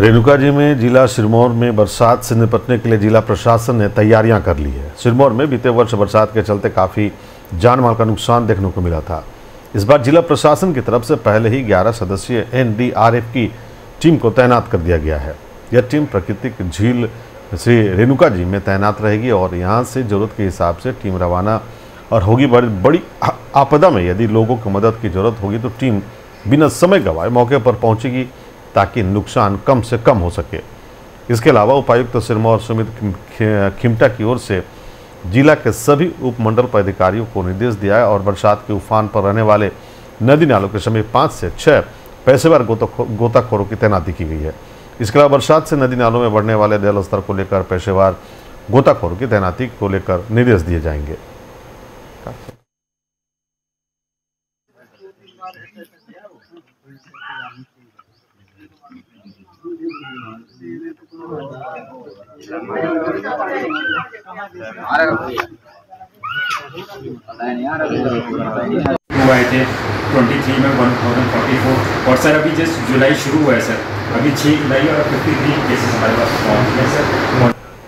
रेणुका जी में जिला सिरमौर में बरसात से निपटने के लिए जिला प्रशासन ने तैयारियां कर ली है। सिरमौर में बीते वर्ष बरसात के चलते काफ़ी जान माल का नुकसान देखने को मिला था। इस बार जिला प्रशासन की तरफ से पहले ही 11 सदस्यीय एनडीआरएफ की टीम को तैनात कर दिया गया है। यह टीम प्राकृतिक झील श्री रेणुका जी में तैनात रहेगी और यहाँ से ज़रूरत के हिसाब से टीम रवाना और होगी। बड़ी आपदा में यदि लोगों को मदद की ज़रूरत होगी तो टीम बिना समय गंवाए मौके पर पहुँचेगी ताकि नुकसान कम से कम हो सके। इसके अलावा उपायुक्त सिरमौर सुमित खिमटा की ओर से जिला के सभी उपमंडल पदाधिकारियों को निर्देश दिया है और बरसात के उफान पर रहने वाले नदी नालों के समीप 5 से 6 पेशेवर गोताखोरों की तैनाती की गई है। इसके अलावा बरसात से नदी नालों में बढ़ने वाले जलस्तर को लेकर पेशेवर गोताखोरों की तैनाती को लेकर निर्देश दिए जाएंगे। हुआ है कि 23 में 1044 और सर अभी जस्ट जुलाई शुरू हुआ है सर। अभी 6 जुलाई और 53 केसेस हमारे पास पहुँच गए सर।